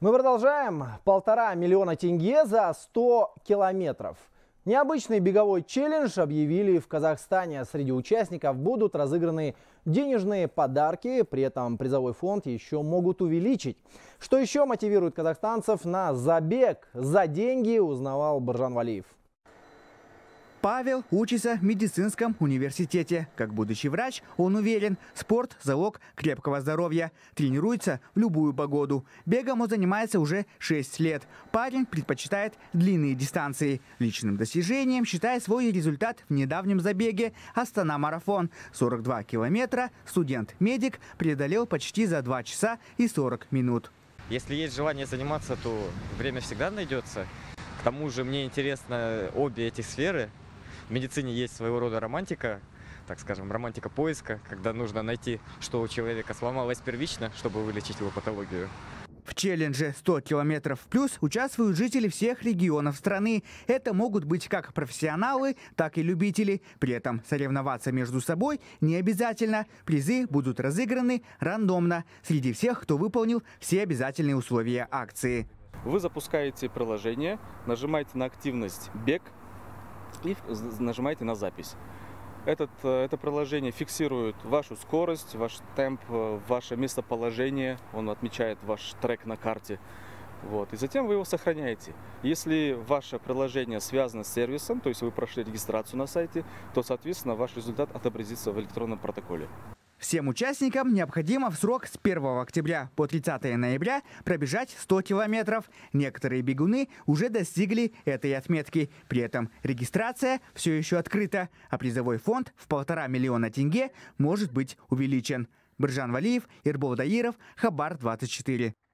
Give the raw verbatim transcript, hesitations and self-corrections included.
Мы продолжаем. Полтора миллиона тенге за сто километров. Необычный беговой челлендж объявили в Казахстане. Среди участников будут разыграны денежные подарки, при этом призовой фонд еще могут увеличить. Что еще мотивирует казахстанцев на забег за деньги, узнавал Бержан Валиев. Павел учится в медицинском университете. Как будущий врач, он уверен, спорт – залог крепкого здоровья. Тренируется в любую погоду. Бегом он занимается уже шесть лет. Парень предпочитает длинные дистанции. Личным достижением считает свой результат в недавнем забеге «Астана-марафон». сорок два километра студент-медик преодолел почти за два часа и сорок минут. Если есть желание заниматься, то время всегда найдется. К тому же мне интересно обе эти сферы. В медицине есть своего рода романтика, так скажем, романтика поиска, когда нужно найти, что у человека сломалось первично, чтобы вылечить его патологию. В челлендже сто километров в плюс участвуют жители всех регионов страны. Это могут быть как профессионалы, так и любители. При этом соревноваться между собой не обязательно. Призы будут разыграны рандомно среди всех, кто выполнил все обязательные условия акции. Вы запускаете приложение, нажимаете на активность «Бег» и нажимаете на запись. Этот, это приложение фиксирует вашу скорость, ваш темп, ваше местоположение, он отмечает ваш трек на карте. Вот, и затем вы его сохраняете. Если ваше приложение связано с сервисом, то есть вы прошли регистрацию на сайте, то, соответственно, ваш результат отобразится в электронном протоколе. Всем участникам необходимо в срок с первого октября по тридцатое ноября пробежать сто километров. Некоторые бегуны уже достигли этой отметки. При этом регистрация все еще открыта, а призовой фонд в полтора миллиона тенге может быть увеличен. Бержан Валиев, Ирбол Даиров, Хабар двадцать четыре.